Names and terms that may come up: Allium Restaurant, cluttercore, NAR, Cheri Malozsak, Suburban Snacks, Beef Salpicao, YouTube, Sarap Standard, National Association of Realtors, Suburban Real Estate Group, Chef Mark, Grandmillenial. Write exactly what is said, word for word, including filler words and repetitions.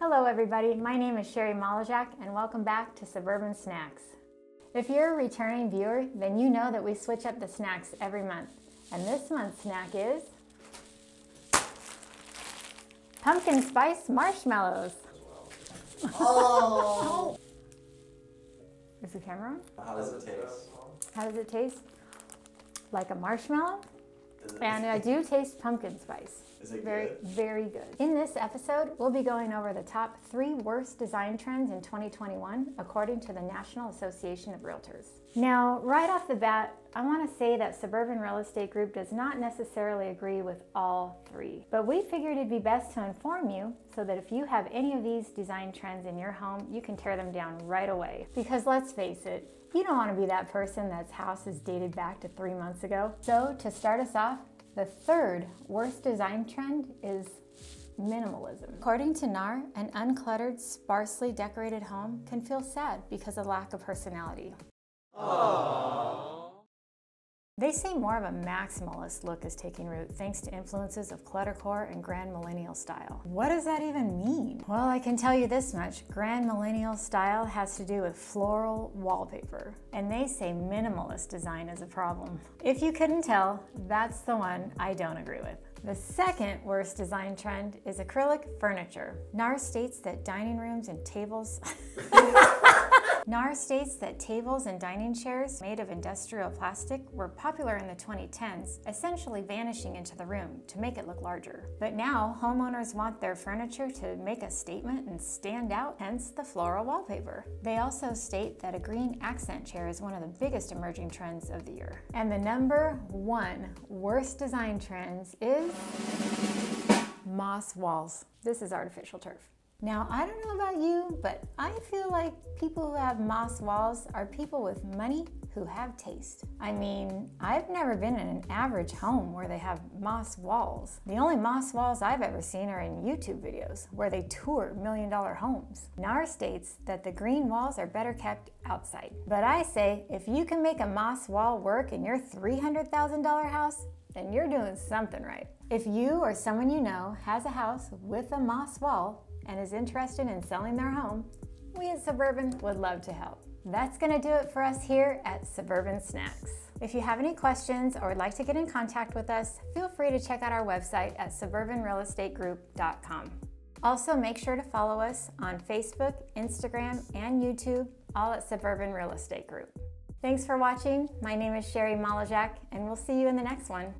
Hello everybody, my name is Cheri Malozsak and welcome back to Suburban Snacks. If you're a returning viewer, then you know that we switch up the snacks every month. And this month's snack is pumpkin spice marshmallows. Oh! Is the camera on? How does it taste? How does it taste? Like a marshmallow? And I do taste pumpkin spice. Is it very, good? Very good. In this episode, we'll be going over the top three worst design trends in twenty twenty-one, according to the National Association of Realtors. Now, right off the bat, I want to say that Suburban Real Estate Group does not necessarily agree with all three, but we figured it'd be best to inform you so that if you have any of these design trends in your home, you can tear them down right away. Because let's face it, you don't want to be that person that's house is dated back to three months ago. So to start us off, the third worst design trend is minimalism. According to N A R, an uncluttered, sparsely decorated home can feel sad because of lack of personality. Aww. They say more of a maximalist look is taking root thanks to influences of cluttercore and Grandmillenial style. What does that even mean? Well, I can tell you this much. Grandmillenial style has to do with floral wallpaper. And they say minimalist design is a problem. If you couldn't tell, that's the one I don't agree with. The second worst design trend is acrylic furniture. N A R states that dining rooms and tables... N A R states that tables and dining chairs made of industrial plastic were popular in the twenty tens, essentially vanishing into the room to make it look larger. But now, homeowners want their furniture to make a statement and stand out, hence the floral wallpaper. They also state that a green accent chair is one of the biggest emerging trends of the year. And the number one worst design trends is moss walls. This is artificial turf. Now, I don't know about you, but I feel like people who have moss walls are people with money who have taste. I mean, I've never been in an average home where they have moss walls. The only moss walls I've ever seen are in YouTube videos where they tour million dollar homes. N A R states that the green walls are better kept outside. But I say, if you can make a moss wall work in your three hundred thousand dollar house, then you're doing something right. If you or someone you know has a house with a moss wall, and is interested in selling their home, we at Suburban would love to help. That's gonna do it for us here at Suburban Snacks. If you have any questions or would like to get in contact with us, feel free to check out our website at suburban real estate group dot com. Also, make sure to follow us on Facebook, Instagram, and YouTube, all at Suburban Real Estate Group. Thanks for watching. My name is Cheri Malozsak, and we'll see you in the next one.